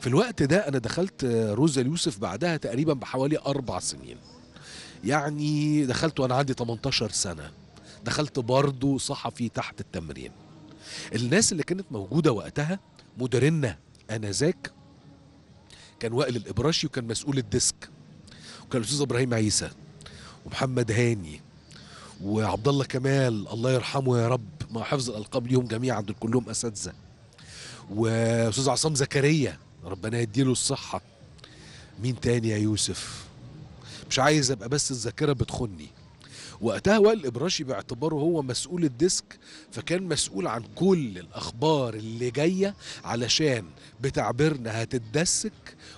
في الوقت ده انا دخلت روزة اليوسف بعدها تقريبا بحوالي 4 سنين، يعني دخلت وانا عندي 18 سنة. دخلت برضو صحفي تحت التمرين. الناس اللي كانت موجودة وقتها مديرنا انذاك كان وائل الإبراشي، وكان مسؤول الديسك، وكان الاستاذ ابراهيم عيسى ومحمد هاني وعبد الله كمال الله يرحمه يا رب، مع حفظ الالقاب ليهم جميعا، دول كلهم اساتذه. واستاذ عصام زكريا ربنا يديله الصحه. مين تاني يا يوسف؟ مش عايز ابقى بس الذاكره بتخني. وقتها وائل الإبراشي باعتباره هو مسؤول الديسك، فكان مسؤول عن كل الأخبار اللي جاية علشان بتعبيرنا هتتدسك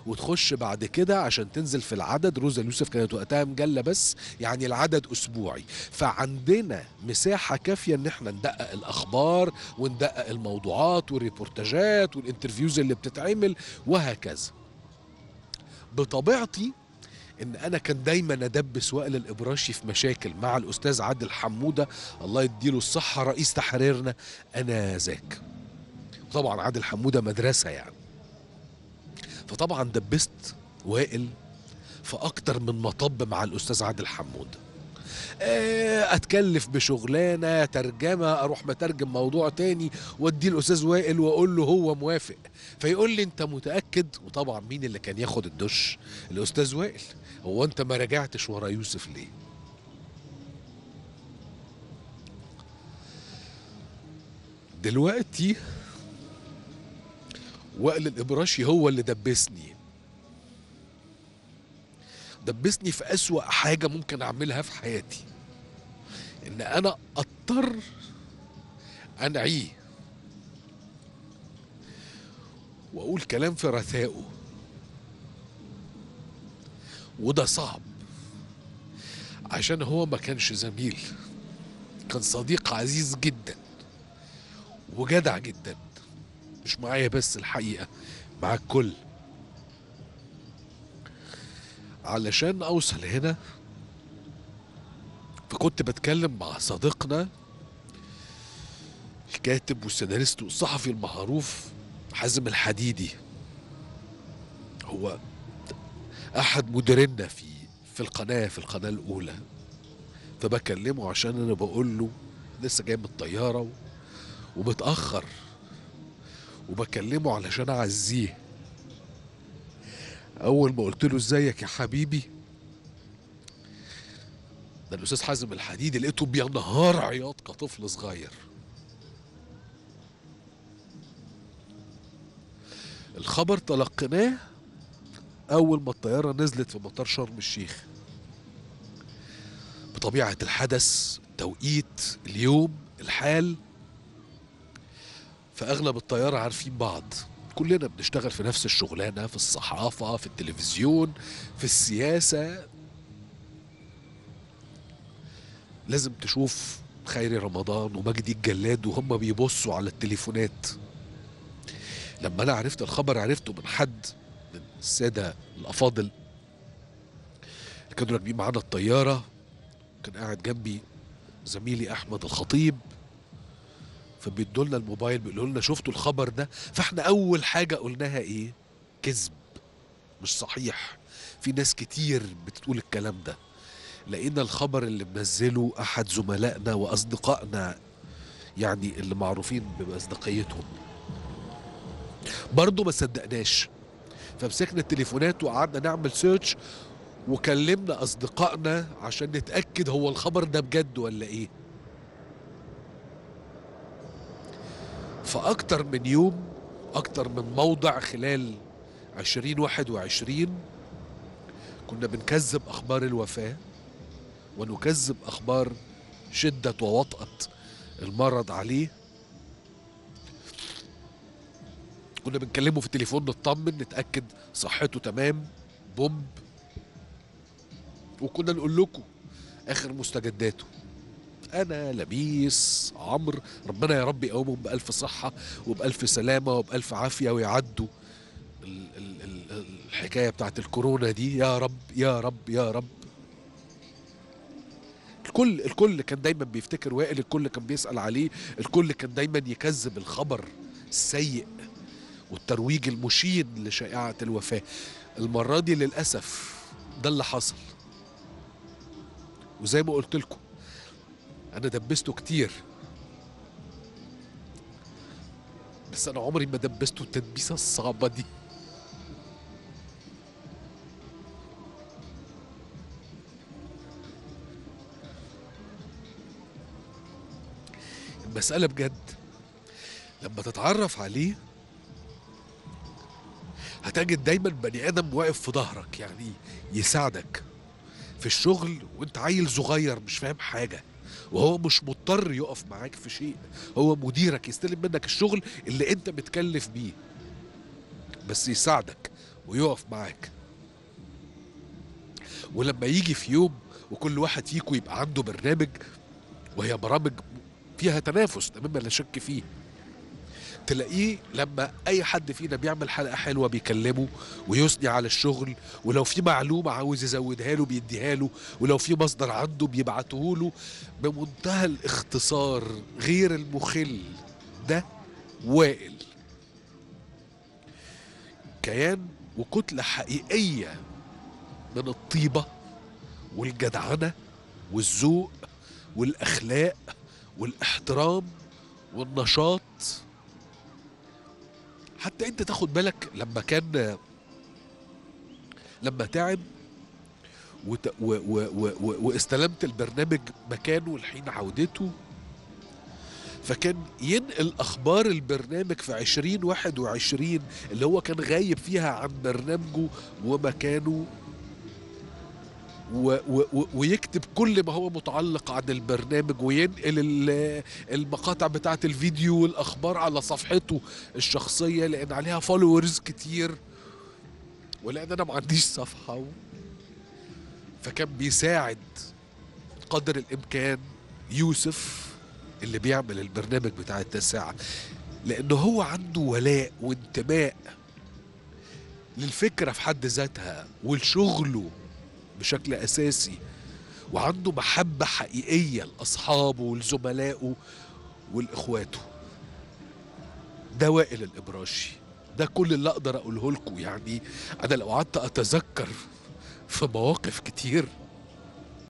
وتخش بعد كده عشان تنزل في العدد. روزة اليوسف كانت وقتها مجلة بس، يعني العدد أسبوعي، فعندنا مساحة كافية إن احنا ندقق الأخبار وندقق الموضوعات والريبورتاجات والانترفيوز اللي بتتعمل وهكذا. بطبيعتي إن أنا كان دايما أدبس وائل الإبراشي في مشاكل مع الأستاذ عادل حمودة الله يديله الصحة، رئيس تحريرنا آنذاك. وطبعا عادل حمودة مدرسة يعني، فطبعا دبست وائل في أكتر من مطب مع الأستاذ عادل حمودة. أتكلف بشغلانة ترجمة، أروح مترجم موضوع تاني وأديه الأستاذ وائل وأقول له هو موافق، فيقول لي أنت متأكد؟ وطبعا مين اللي كان ياخد الدش؟ الأستاذ وائل. هو أنت ما رجعتش ورا يوسف ليه؟ دلوقتي وائل الإبراشي هو اللي دبسني في أسوأ حاجة ممكن أعملها في حياتي، إن أنا أضطر أنعيه وأقول كلام في رثائه، وده صعب عشان هو ما كانش زميل، كان صديق عزيز جدا وجدع جدا، مش معايا بس الحقيقة، مع الكل. علشان أوصل هنا فكنت بتكلم مع صديقنا الكاتب والسيناريست والصحفي المعروف حازم الحديدي، هو أحد مديرنا في القناة، في القناة الأولى. فبكلمه عشان أنا بقول له لسه جاي من الطيارة ومتأخر، وبكلمه علشان أعزيه. أول ما قلت له إزيك يا حبيبي، ده الأستاذ حازم الحديدي، لقيته بينهار عياط كطفل صغير. الخبر تلقيناه أول ما الطيارة نزلت في مطار شرم الشيخ. بطبيعة الحدث، التوقيت، اليوم، الحال، فأغلب الطيارة عارفين بعض، كلنا بنشتغل في نفس الشغلانة، في الصحافة، في التلفزيون، في السياسة. لازم تشوف خيري رمضان ومجدي الجلاد وهم بيبصوا على التليفونات. لما أنا عرفت الخبر، عرفته من حد من السادة الأفاضل اللي كانوا راكبين معانا الطيارة. كان قاعد جنبي زميلي احمد الخطيب، فبيدوا لنا الموبايل بيقولوا لنا شفتوا الخبر ده؟ فاحنا اول حاجه قلناها ايه؟ كذب، مش صحيح، في ناس كتير بتقول الكلام ده. لقينا الخبر اللي منزله احد زملائنا واصدقائنا، يعني اللي معروفين بمصداقيتهم، برضه ما صدقناش. فمسكنا التليفونات وقعدنا نعمل سيرش، وكلمنا اصدقائنا عشان نتاكد هو الخبر ده بجد ولا ايه. فأكتر من يوم، أكتر من موضع، خلال 2021 كنا بنكذب أخبار الوفاة، ونكذب أخبار شدة ووطأة المرض عليه. كنا بنكلمه في التليفون نطمن، نتأكد صحته تمام بومب، وكنا نقول لكم آخر مستجداته. أنا لميس عمرو، ربنا يا رب يقومهم بألف صحة وبألف سلامة وبألف عافية، ويعدوا الحكاية بتاعت الكورونا دي، يا رب يا رب يا رب. الكل كان دايما بيفتكر وائل، الكل كان بيسأل عليه، الكل كان دايما يكذب الخبر السيء والترويج المشيد لشائعة الوفاة. المرة دي للأسف ده اللي حصل، وزي ما قلت لكم أنا دبسته كتير، بس أنا عمري ما دبسته التدبيسة الصعبة دي. المسألة بجد لما تتعرف عليه هتجد دايما بني آدم واقف في ظهرك، يعني يساعدك في الشغل وانت عيل صغير مش فاهم حاجة، وهو مش مضطر يقف معاك في شيء، هو مديرك يستلم منك الشغل اللي انت متكلف بيه بس يساعدك ويقف معاك. ولما يجي في يوم وكل واحد فيكم يبقى عنده برنامج، وهي برامج فيها تنافس مما لا شك فيه، تلاقيه لما اي حد فينا بيعمل حلقه حلوه بيكلمه ويثني على الشغل، ولو في معلومه عاوز يزودها له بيديها له، ولو في مصدر عنده بيبعته له بمنتهى الاختصار غير المخل. ده وائل، كيان وكتله حقيقيه من الطيبه والجدعنه والذوق والاخلاق والاحترام والنشاط. حتى انت تاخد بالك لما تعب واستلمت البرنامج مكانه الحين عودته، فكان ينقل اخبار البرنامج في 2021 اللي هو كان غايب فيها عن برنامجه ومكانه، ويكتب كل ما هو متعلق عن البرنامج، وينقل المقاطع بتاعت الفيديو والأخبار على صفحته الشخصية لأن عليها فولورز كتير، ولأن أنا ما عنديش صفحة، فكان بيساعد قدر الإمكان يوسف اللي بيعمل البرنامج بتاع التاسعة، لأنه هو عنده ولاء وانتماء للفكرة في حد ذاتها ولشغله بشكل أساسي، وعنده محبة حقيقية لأصحابه ولزملائه والإخواته. ده وائل الإبراشي، ده كل اللي أقدر أقوله لكم. يعني أنا لو قعدت أتذكر في مواقف كتير